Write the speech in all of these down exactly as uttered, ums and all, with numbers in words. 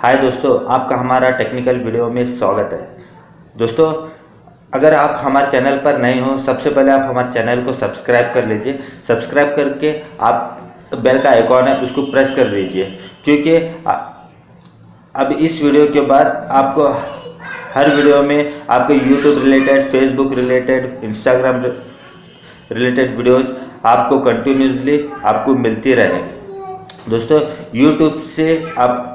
हाय दोस्तों, आपका हमारा टेक्निकल वीडियो में स्वागत है। दोस्तों, अगर आप हमारे चैनल पर नए हो, सबसे पहले आप हमारे चैनल को सब्सक्राइब कर लीजिए। सब्सक्राइब करके आप बेल का आइकॉन है उसको प्रेस कर लीजिए, क्योंकि अब इस वीडियो के बाद आपको हर वीडियो में आपके YouTube related, Facebook related, Instagram related videos आपको कंटिन्यूसली आपको मिलती रहेगी। दोस्तों, यूट्यूब से आप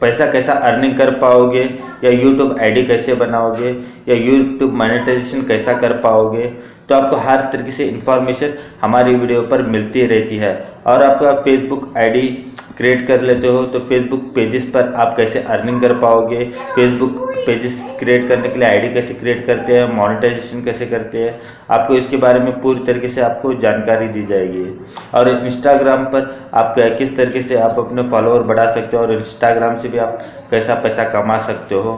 पैसा कैसा अर्निंग कर पाओगे, या यूट्यूब आईडी कैसे बनाओगे, या यूट्यूब मोनेटाइजेशन कैसा कर पाओगे, तो आपको हर तरीके से इन्फॉर्मेशन हमारी वीडियो पर मिलती रहती है। और आपका फेसबुक आईडी क्रिएट कर लेते हो तो फेसबुक पेजेस पर आप कैसे अर्निंग कर पाओगे, फेसबुक पेजेस क्रिएट करने के लिए आईडी कैसे क्रिएट करते हैं, मोनेटाइजेशन कैसे करते हैं, आपको इसके बारे में पूरी तरीके से आपको जानकारी दी जाएगी। और इंस्टाग्राम पर आप किस तरीके से आप अपने फॉलोअर बढ़ा सकते हो और इंस्टाग्राम से भी आप कैसा पैसा कमा सकते हो,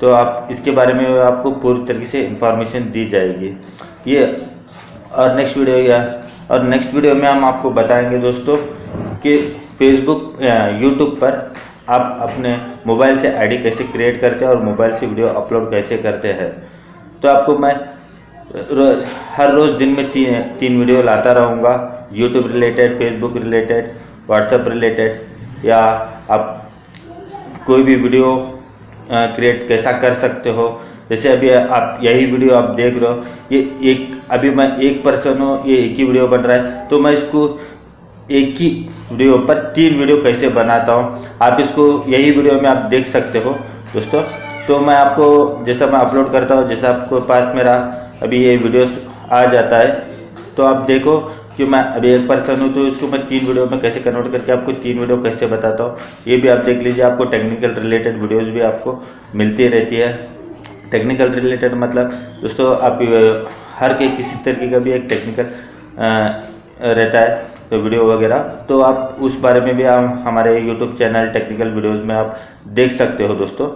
तो आप इसके बारे में आपको पूरी तरीके से इंफॉर्मेशन दी जाएगी ये। और नेक्स्ट वीडियो या और नेक्स्ट वीडियो में हम आपको बताएंगे दोस्तों कि फेसबुक यूट्यूब पर आप अपने मोबाइल से आईडी कैसे क्रिएट करते हैं और मोबाइल से वीडियो अपलोड कैसे करते हैं। तो आपको मैं रोज हर रोज़ दिन में ती, तीन वीडियो लाता रहूँगा, YouTube related, Facebook related, WhatsApp related, या आप कोई भी वीडियो क्रिएट कैसा कर सकते हो। जैसे अभी आप यही वीडियो आप देख रहे हो, ये एक अभी मैं एक पर्सन हूँ, ये एक ही वीडियो बन रहा है, तो मैं इसको एक ही वीडियो पर तीन वीडियो कैसे बनाता हूँ, आप इसको यही वीडियो में आप देख सकते हो दोस्तों। तो मैं आपको जैसा मैं अपलोड करता हूँ, जैसा आपको पास मेरा अभी ये वीडियोस आ जाता है, तो आप देखो कि मैं अभी एक पर्सन हूँ, तो इसको मैं तीन वीडियो में कैसे कन्वर्ट करके आपको तीन वीडियो कैसे बताता हूँ, ये भी आप देख लीजिए। आपको टेक्निकल रिलेटेड वीडियोस भी आपको मिलती रहती है। टेक्निकल रिलेटेड मतलब दोस्तों आप हर के किसी तरीके का भी एक टेक्निकल रहता है तो वीडियो वगैरह, तो आप उस बारे में भी आप हमारे यूट्यूब चैनल टेक्निकल वीडियोज़ में आप देख सकते हो दोस्तों।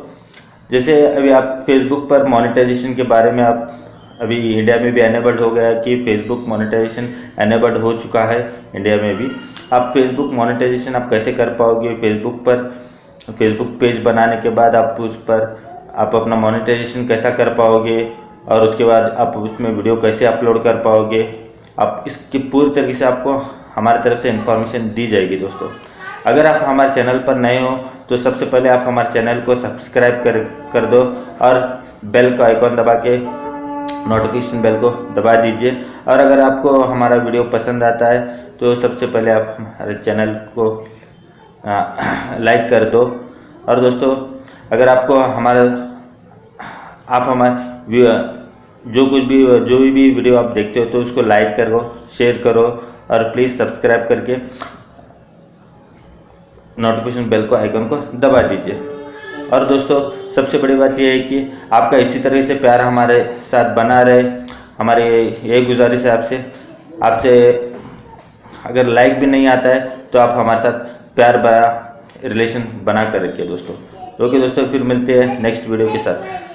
जैसे अभी आप फेसबुक पर मोनेटाइजेशन के बारे में, आप अभी इंडिया में भी एनेबल्ड हो गया है कि फेसबुक मोनेटाइजेशन एनेबल्ड हो चुका है इंडिया में भी। आप फेसबुक मोनेटाइजेशन आप कैसे कर पाओगे, फेसबुक पर फेसबुक पेज बनाने के बाद आप उस पर आप अपना मोनेटाइजेशन कैसा कर पाओगे, और उसके बाद आप उसमें वीडियो कैसे अपलोड कर पाओगे, आप इसकी पूरी तरीके से आपको हमारी तरफ से इन्फॉर्मेशन दी जाएगी दोस्तों। अगर आप हमारे चैनल पर नए हो तो सबसे पहले आप हमारे चैनल को सब्सक्राइब कर कर दो और बेल का आइकॉन दबा के नोटिफिकेशन बेल को दबा दीजिए। और अगर आपको हमारा वीडियो पसंद आता है तो सबसे पहले आप हमारे चैनल को लाइक कर दो। और दोस्तों, अगर आपको हमारा आप हमारे जो कुछ भी जो भी वीडियो आप देखते हो तो उसको लाइक करो, शेयर करो, और प्लीज़ सब्सक्राइब करके नोटिफिकेशन बेल को आइकन को दबा दीजिए। और दोस्तों, सबसे बड़ी बात यह है कि आपका इसी तरह से प्यार हमारे साथ बना रहे, हमारे यही गुजारिश है आपसे। आपसे अगर लाइक भी नहीं आता है तो आप हमारे साथ प्यार बना रिलेशन बना कर रखिए दोस्तों। ओके दोस्तों, फिर मिलते हैं नेक्स्ट वीडियो के साथ।